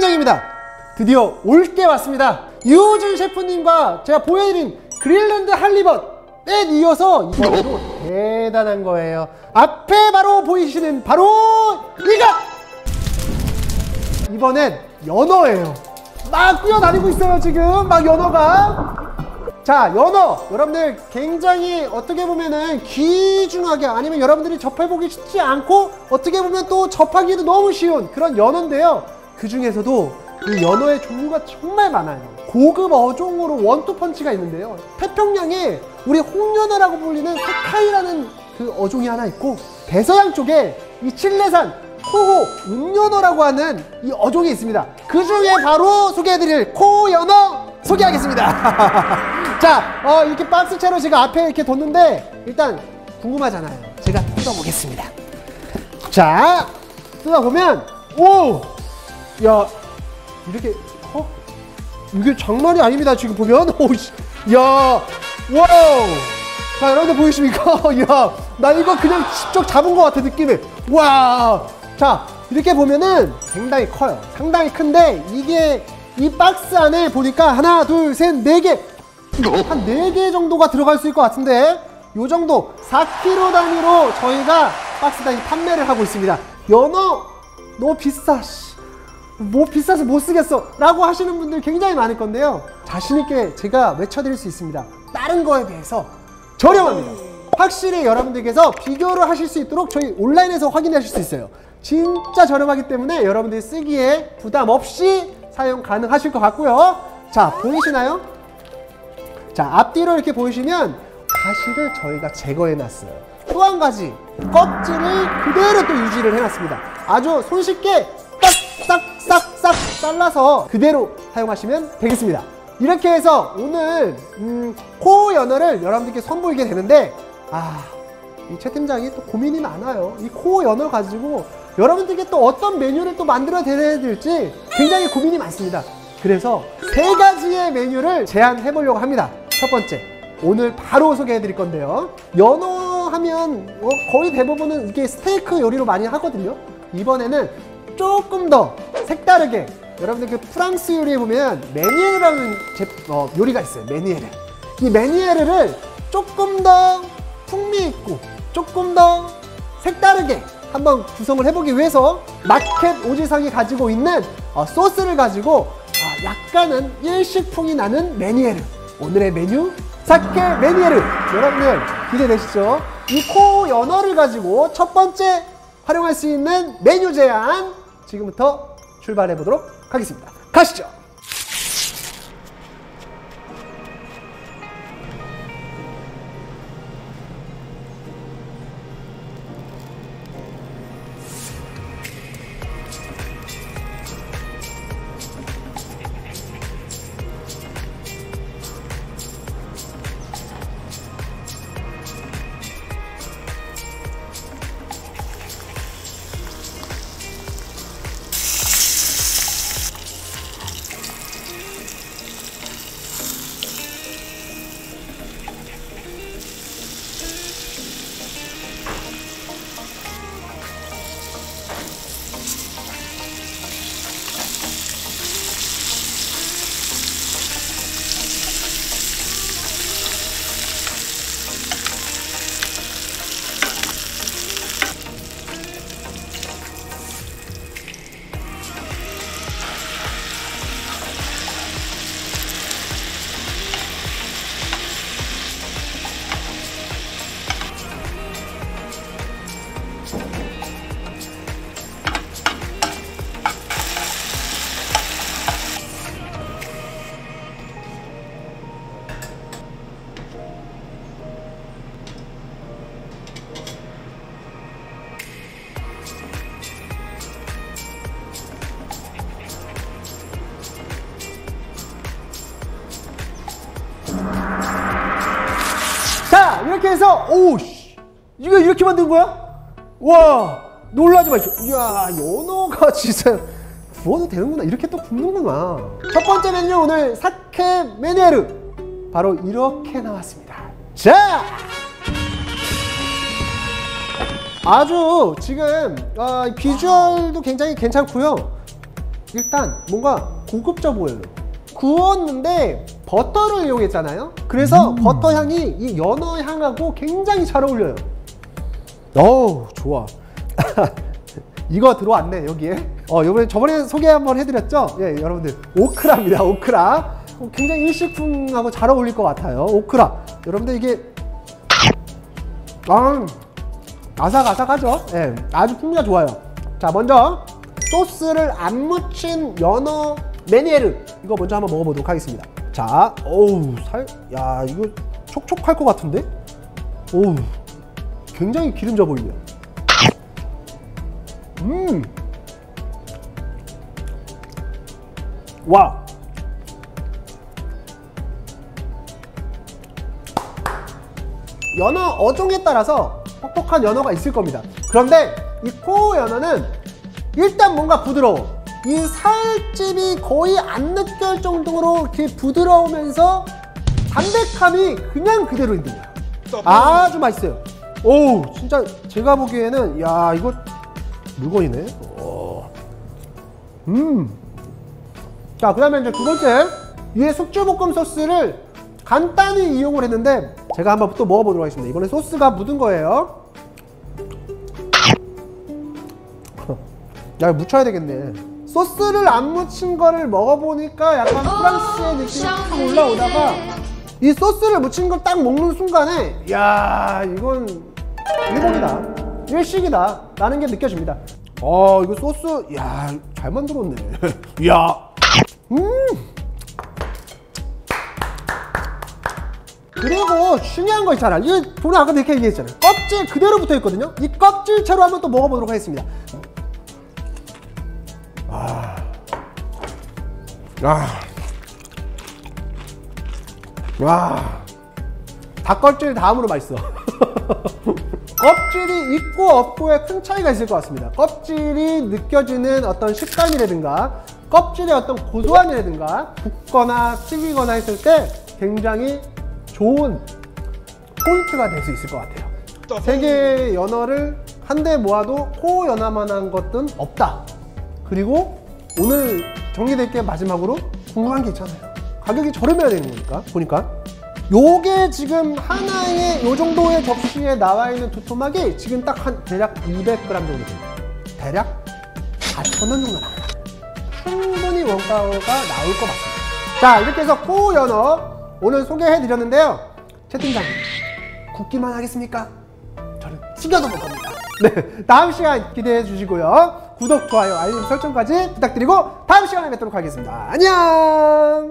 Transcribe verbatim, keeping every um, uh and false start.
사케면입니다. 드디어 올 때 왔습니다. 유호준 셰프님과 제가 보여드린 그린란드 할리버트에 이어서 이번에도 대단한 거예요. 앞에 바로 보이시는 바로 이거! 이번엔 연어예요. 막 뛰어다니고 있어요 지금. 막 연어가. 자, 연어! 여러분들 굉장히 어떻게 보면은 귀중하게, 아니면 여러분들이 접해보기 쉽지 않고 어떻게 보면 또 접하기도 너무 쉬운 그런 연어인데요. 그 중에서도 이 연어의 종류가 정말 많아요. 고급 어종으로 원투펀치가 있는데요. 태평양에 우리 홍연어라고 불리는 사카이라는 그 어종이 하나 있고, 대서양 쪽에 이 칠레산 코호 웅연어라고 하는 이 어종이 있습니다. 그 중에 바로 소개해드릴 코연어 소개하겠습니다. 자, 어, 이렇게 박스채로 제가 앞에 이렇게 뒀는데 일단 궁금하잖아요. 제가 뜯어보겠습니다. 자, 뜯어보면 오! 야, 이렇게 커? 이게 장난이 아닙니다. 지금 보면 오씨, 야, 와우! 자, 여러분들 보이십니까? 야, 나 이거 그냥 직접 잡은 것 같아, 느낌에. 와! 자, 이렇게 보면은 상당히 커요. 상당히 큰데 이게 이 박스 안에 보니까 하나, 둘, 셋, 네 개! 한 네 개 정도가 들어갈 수 있을 것 같은데, 요 정도 사 킬로그램 단위로 저희가 박스 단위 판매를 하고 있습니다. 연어 너무 비싸, 뭐 비싸서 못 쓰겠어 라고 하시는 분들 굉장히 많을 건데요. 자신있게 제가 외쳐드릴 수 있습니다. 다른 거에 비해서 저렴합니다. 확실히 여러분들께서 비교를 하실 수 있도록 저희 온라인에서 확인하실 수 있어요. 진짜 저렴하기 때문에 여러분들이 쓰기에 부담 없이 사용 가능하실 것 같고요. 자, 보이시나요? 자, 앞뒤로 이렇게 보시면 가시를 저희가 제거해놨어요. 또 한 가지, 껍질을 그대로 또 유지를 해놨습니다. 아주 손쉽게 싹싹싹싹 잘라서 그대로 사용하시면 되겠습니다. 이렇게 해서 오늘 음, 코호 연어를 여러분들께 선보이게 되는데, 아, 이 최 팀장이 또 고민이 많아요. 이 코호 연어 가지고 여러분들께 또 어떤 메뉴를 또 만들어 드려야 될지 굉장히 고민이 많습니다. 그래서 세 가지의 메뉴를 제안해 보려고 합니다. 첫 번째, 오늘 바로 소개해 드릴 건데요. 연어 하면 어, 거의 대부분은 이게 스테이크 요리로 많이 하거든요. 이번에는 조금 더 색다르게, 여러분들 그 프랑스 요리에 보면 뫼니에르라는 제, 어, 요리가 있어요. 뫼니에르. 이 뫼니에르를 조금 더 풍미 있고 조금 더 색다르게 한번 구성을 해보기 위해서 마켓 오지상이 가지고 있는 어, 소스를 가지고 아, 약간은 일식풍이 나는 뫼니에르, 오늘의 메뉴 사케 뫼니에르. 여러분들 기대되시죠? 이 코호 연어를 가지고 첫 번째 활용할 수 있는 메뉴 제안, 지금부터 출발해 보도록 하겠습니다. 가시죠. 자, 이렇게 해서 오우씨, 이거 이렇게 만든 거야? 와, 놀라지 마십시오. 이야, 연어가 진짜 구워도 되는구나. 이렇게 또 굽는구나. 첫 번째 메뉴, 오늘 사케 뫼니에르 바로 이렇게 나왔습니다. 자, 아주 지금 어, 비주얼도 굉장히 괜찮고요. 일단 뭔가 고급져 보여요. 구웠는데 버터를 이용했잖아요. 그래서 음. 버터 향이 이 연어 향하고 굉장히 잘 어울려요. 어우 좋아. 이거 들어왔네 여기에. 어 요번에 저번에 소개 한번 해드렸죠? 예 여러분들 오크라입니다. 오크라 굉장히 일식풍하고 잘 어울릴 것 같아요. 오크라 여러분들 이게 아, 아삭아삭하죠? 예 아주 풍미가 좋아요. 자 먼저 소스를 안 묻힌 연어 뫼니에르 이거 먼저 한번 먹어보도록 하겠습니다. 자 어우 살 야 이거 촉촉할 것 같은데? 어우 굉장히 기름져 보이네요. 음. 와. 연어 어종에 따라서 퍽퍽한 연어가 있을 겁니다. 그런데 이 코호 연어는 일단 뭔가 부드러워. 이 살집이 거의 안 느껴질 정도로 이렇게 부드러우면서 담백함이 그냥 그대로인 거예요. 아주 맛있어요. 오 진짜 제가 보기에는 야 이거 물건이네. 음. 자 그 다음에 이제 두 번째 위에 숙주볶음 소스를 간단히 이용을 했는데 제가 한번 또 먹어보도록 하겠습니다. 이번에 소스가 묻은 거예요. 야 이거 묻혀야 되겠네. 소스를 안 묻힌 거를 먹어보니까 약간 프랑스의 느낌이 확 올라오다가 이 소스를 묻힌 걸 딱 먹는 순간에 야 이건 일본이다 일식이다 라는 게 느껴집니다. 어 이거 소스 야 잘 만들었네. 야 음. 그리고 중요한 거 있잖아. 이거 저는 아까 이렇게 얘기했잖아요. 껍질 그대로 붙어 있거든요. 이 껍질 채로 한번 또 먹어보도록 하겠습니다. 아, 아, 와, 닭껍질 다음으로 맛있어. 껍질이 있고 없고의 큰 차이가 있을 것 같습니다. 껍질이 느껴지는 어떤 식감이라든가. 껍질의 어떤 고소함이라든가 굽거나 튀기거나 했을 때 굉장히 좋은 포인트가 될 수 있을 것 같아요. 세 개의 연어를 한데 모아도 코호 연어만한 것은 없다. 그리고 오늘 정리될 게 마지막으로 궁금한 게 있잖아요. 가격이 저렴해야 되는 거니까 보니까 요게 지금 하나의 요 정도의 접시에 나와 있는 두 토막이 지금 딱 한 대략 이백 그램 정도 됩니다. 대략 사천 원 정도 나와요. 충분히 원가가 나올 것 같습니다. 자 이렇게 해서 코호 연어 오늘 소개해드렸는데요. 채팅장님 굽기만 하겠습니까? 저는 튀겨도 먹을 겁니다. 네 다음 시간 기대해 주시고요. 구독, 좋아요, 알림 설정까지 부탁드리고 다음 시간에 뵙도록 하겠습니다. 안녕.